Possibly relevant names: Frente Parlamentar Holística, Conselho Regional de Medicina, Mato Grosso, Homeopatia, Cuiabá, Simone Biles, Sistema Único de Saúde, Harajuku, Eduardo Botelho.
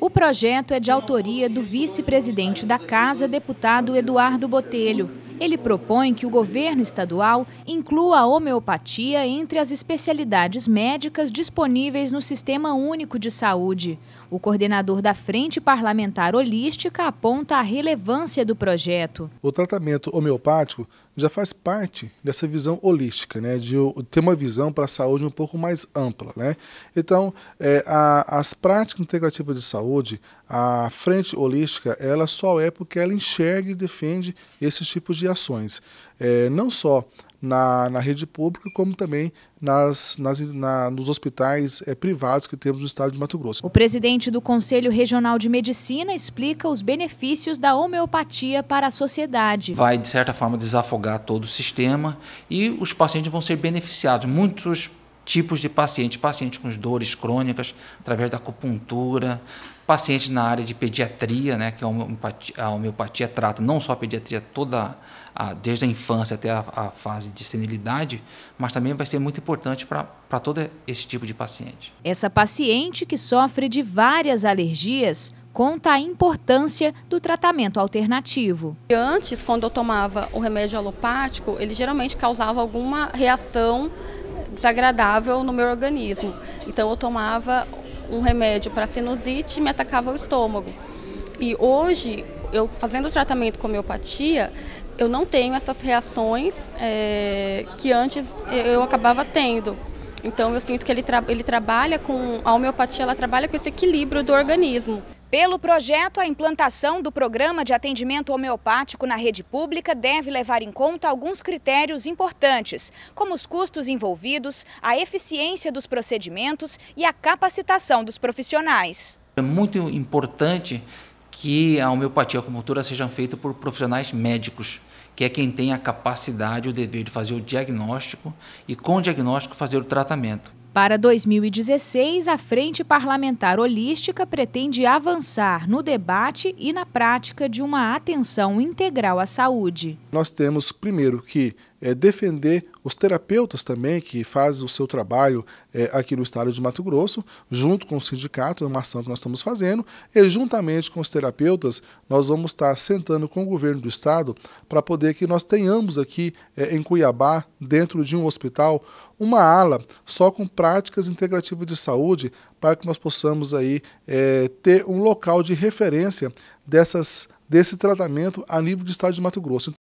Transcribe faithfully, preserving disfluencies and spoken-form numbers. O projeto é de autoria do vice-presidente da Casa, deputado Eduardo Botelho. Ele propõe que o governo estadual inclua a homeopatia entre as especialidades médicas disponíveis no Sistema Único de Saúde. O coordenador da Frente Parlamentar Holística aponta a relevância do projeto. O tratamento homeopático já faz parte dessa visão holística, né, de ter uma visão para a saúde um pouco mais ampla, né? Então, é, a, as práticas integrativas de saúde, a frente holística, ela só é porque ela enxerga e defende esses tipos de ações, é, não só na, na rede pública, como também nas, nas, na, nos hospitais é, privados que temos no estado de Mato Grosso. O presidente do Conselho Regional de Medicina explica os benefícios da homeopatia para a sociedade. Vai, de certa forma, desafogar todo o sistema e os pacientes vão ser beneficiados. Muitos tipos de pacientes, pacientes com dores crônicas, através da acupuntura, pacientes na área de pediatria, né, que a homeopatia, a homeopatia trata não só a pediatria, toda a, desde a infância até a, a fase de senilidade, mas também vai ser muito importante para para todo esse tipo de paciente. Essa paciente, que sofre de várias alergias, conta a importância do tratamento alternativo. Antes, quando eu tomava o remédio alopático, ele geralmente causava alguma reação desagradável no meu organismo. Então eu tomava um remédio para sinusite e me atacava o estômago. E hoje, eu fazendo o tratamento com homeopatia, eu não tenho essas reações é, que antes eu acabava tendo. Então eu sinto que ele, tra ele trabalha com, a homeopatia ela trabalha com esse equilíbrio do organismo. Pelo projeto, a implantação do programa de atendimento homeopático na rede pública deve levar em conta alguns critérios importantes, como os custos envolvidos, a eficiência dos procedimentos e a capacitação dos profissionais. É muito importante que a homeopatia e a acupuntura sejam feitas por profissionais médicos, que é quem tem a capacidade e o dever de fazer o diagnóstico e, com o diagnóstico, fazer o tratamento. Para dois mil e dezesseis, a Frente Parlamentar Holística pretende avançar no debate e na prática de uma atenção integral à saúde. Nós temos, primeiro, que é, defender os terapeutas também, que fazem o seu trabalho é, aqui no estado de Mato Grosso, junto com o sindicato, é uma ação que nós estamos fazendo, e juntamente com os terapeutas, nós vamos estar sentando com o governo do estado para poder que nós tenhamos aqui é, em Cuiabá, dentro de um hospital, uma ala só com práticas integrativas de saúde, para que nós possamos aí, é, ter um local de referência dessas, desse tratamento a nível do estado de Mato Grosso.